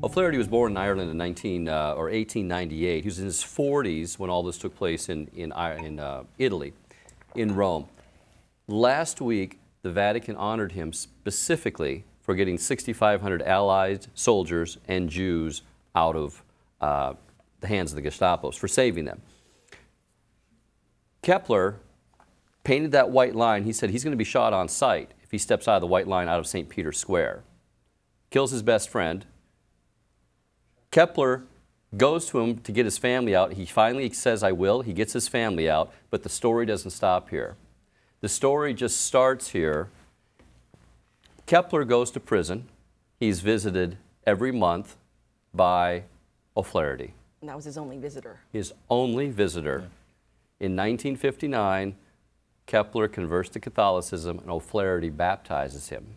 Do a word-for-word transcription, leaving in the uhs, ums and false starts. O'Flaherty was born in Ireland in nineteen, uh, or eighteen ninety-eight. He was in his forties when all this took place in, in, in uh, Italy, in Rome. Last week, the Vatican honored him specifically for getting sixty-five hundred Allied soldiers and Jews out of uh, the hands of the Gestapo, for saving them. Kepler painted that white line. He said he's going to be shot on sight if he steps out of the white line out of Saint Peter's Square. Kills his best friend. Kepler goes to him to get his family out. He finally says, I will. He gets his family out, but the story doesn't stop here. The story just starts here. Kepler goes to prison. He's visited every month by O'Flaherty. And that was his only visitor. His only visitor. Yeah. In nineteen fifty-nine, Kepler converts to Catholicism and O'Flaherty baptizes him.